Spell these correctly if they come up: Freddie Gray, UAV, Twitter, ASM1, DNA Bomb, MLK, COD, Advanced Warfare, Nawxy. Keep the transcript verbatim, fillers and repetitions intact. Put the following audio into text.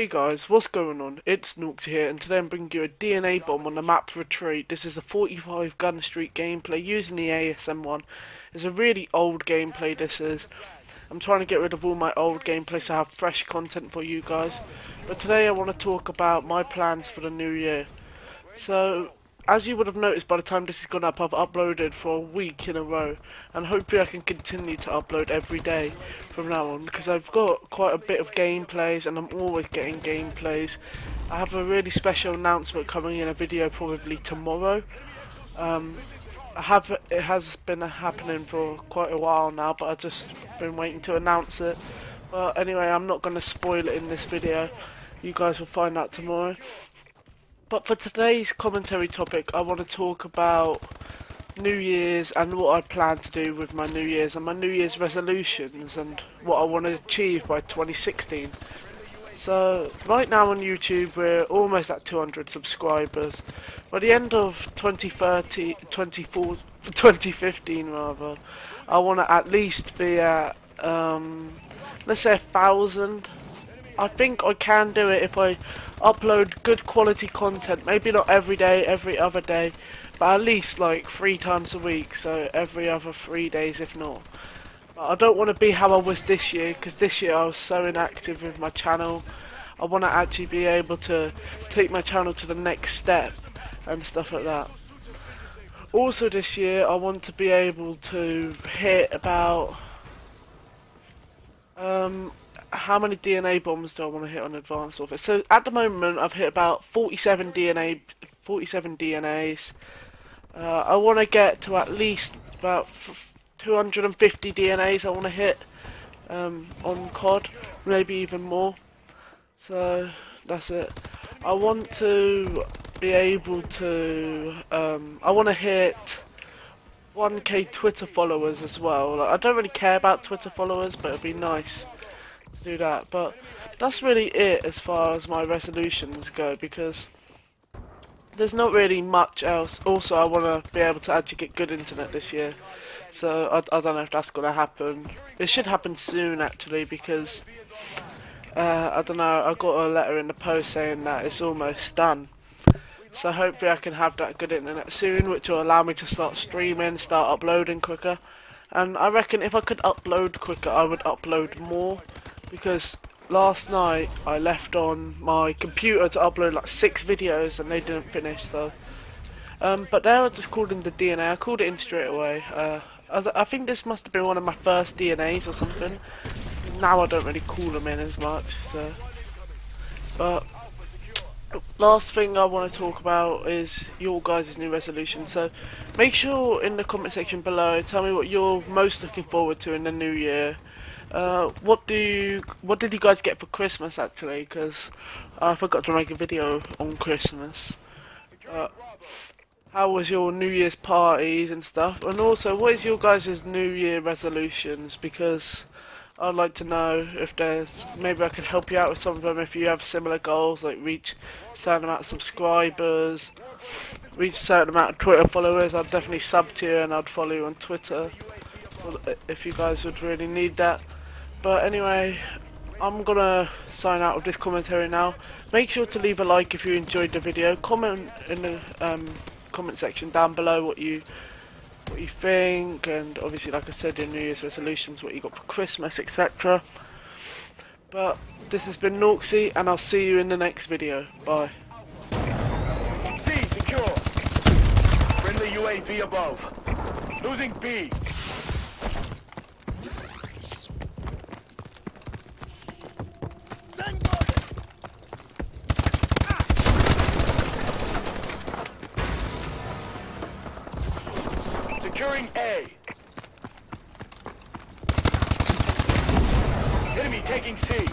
Hey guys, what's going on? It's Nawxy here, and today I'm bringing you a D N A bomb on the map Retreat. This is a forty-five gun street gameplay using the A S M one. It's a really old gameplay this is. I'm trying to get rid of all my old gameplay so I have fresh content for you guys. But today I want to talk about my plans for the new year. So, as you would have noticed by the time this has gone up, I've uploaded for a week in a row. And hopefully I can continue to upload every day from now on, because I've got quite a bit of gameplays and I'm always getting gameplays. I have a really special announcement coming in a video probably tomorrow. Um, I have It has been happening for quite a while now, but I've just been waiting to announce it. But anyway, I'm not going to spoil it in this video. You guys will find out tomorrow. But for today's commentary topic, I want to talk about New Year's and what I plan to do with my New Year's and my New Year's resolutions and what I want to achieve by twenty sixteen. So right now on YouTube we're almost at two hundred subscribers. By the end of twenty thirty, twenty-four, twenty fifteen rather, I want to at least be at, um, let's say a thousand. I think I can do it if I upload good quality content, maybe not every day, every other day, but at least like three times a week, so every other three days if not. But I don't want to be how I was this year, because this year I was so inactive with my channel. I want to actually be able to take my channel to the next step and stuff like that. Also this year I want to be able to hit about um, how many D N A bombs do I want to hit on Advanced Warfare? So at the moment I've hit about forty-seven D N A, forty-seven D N As. Uh, I want to get to at least about two hundred fifty D N As I want to hit um, on C O D, maybe even more. So that's it. I want to be able to, um, I want to hit one K Twitter followers as well. Like, I don't really care about Twitter followers, but it'd be nice to do that. But that's really it as far as my resolutions go, because there's not really much else. Also, I want to be able to actually get good internet this year, so I, I don't know if that's going to happen. It should happen soon actually, because uh, I don't know, I got a letter in the post saying that it's almost done, so hopefully I can have that good internet soon, which will allow me to start streaming, start uploading quicker. And I reckon if I could upload quicker I would upload more, because last night I left on my computer to upload like six videos and they didn't finish though. Um, but now I just called in the D N A, I called it in straight away. Uh, I, I think this must have been one of my first D N As or something. Now I don't really call them in as much. So, but last thing I want to talk about is your guys' new resolution. So make sure in the comment section below tell me what you're most looking forward to in the new year. Uh, what do you, what did you guys get for Christmas actually, because I forgot to make a video on Christmas. Uh, how was your New Year's parties and stuff, and also what is your guys' New Year resolutions, because I'd like to know if there's, maybe I could help you out with some of them if you have similar goals, like reach a certain amount of subscribers, reach a certain amount of Twitter followers. I'd definitely sub to you and I'd follow you on Twitter if you guys would really need that. But anyway, I'm gonna sign out of this commentary now. Make sure to leave a like if you enjoyed the video. Comment in the um, comment section down below what you what you think, and obviously, like I said, your New Year's resolutions, what you got for Christmas, et cetera. But this has been Nawxy, and I'll see you in the next video. Bye. C secure. Friendly U A V above. Losing B. Securing A. Enemy taking C.